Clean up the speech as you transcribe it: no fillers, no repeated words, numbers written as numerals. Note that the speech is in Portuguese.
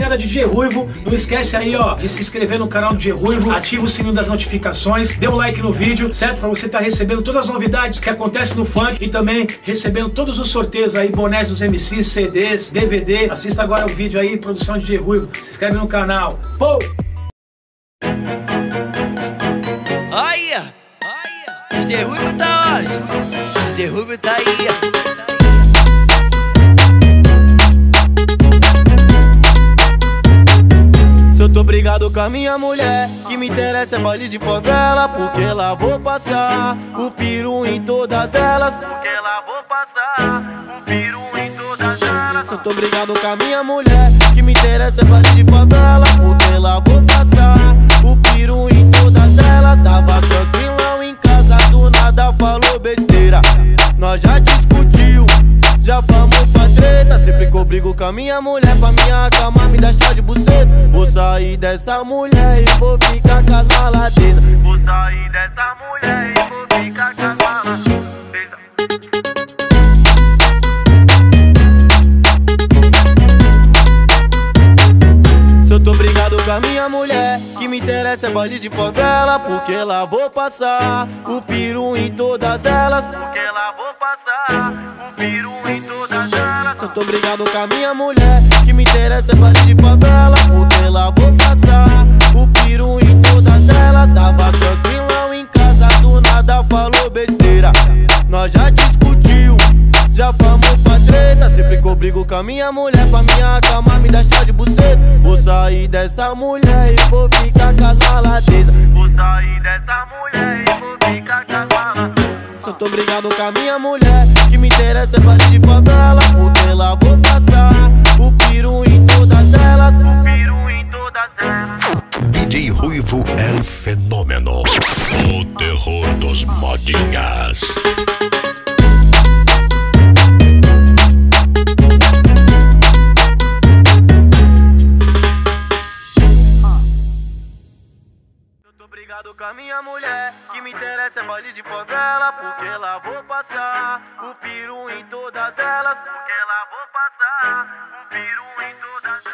Era DJ Rhuivo, não esquece aí ó de se inscrever no canal do DJ Rhuivo, ativa o sininho das notificações, dê um like no vídeo, certo? Pra você estar recebendo todas as novidades que acontecem no funk e também recebendo todos os sorteios aí, bonés dos MCs, CDs, DVD. Assista agora o vídeo aí, produção de DJ Rhuivo, se inscreve no canal. Pou! Olha! DJ Rhuivo tá onde? DJ Rhuivo tá aí. Tô brigado com a minha mulher, que me interessa é baile de favela, porque lá vou passar o piru em todas elas, porque lá vou passar o piru em todas elas. Tô brigado com a minha mulher, que me interessa é baile de favela, porque lá vou passar o piru em todas elas. Tava tranquilão em casa, do nada falou besteira, nós já discutiu, já vamos pra treta. Sempre que eu brigo com a minha mulher, pra minha acalmar, me deixar de buceta. Vou sair dessa mulher e vou ficar com as maladezas. Vou sair dessa mulher e vou ficar com as maladezas. Se eu tô brigado com a minha mulher, que me interessa é baile de favela, porque lá vou passar o piru em todas elas, porque lá vou passar o piru em todas elas. Só tô brigado com a minha mulher, que me interessa é baile de favela, porque lá vou passar o piru em todas elas. Tava tranquilão em casa, do nada falou besteira, nós já discutiu, já vamos pra treta. Sempre que eu brigo com a minha mulher, pra minha acalmar, me deixar de buceta. Vou sair dessa mulher e vou ficar com as maladezas. Vou sair dessa mulher e vou ficar com as maladezas. Só tô brigado com a minha mulher, que me interessa é baile de favela, porque lá vou passar o piru em todas elas, o piru em todas elas. DJ Rhuivo é o fenômeno, o terror dos modinhas. Tô brigado com a minha mulher, que me interessa é baile de favela, porque lá vou passar o piru em todas elas, porque lá vou passar o piru em todas elas.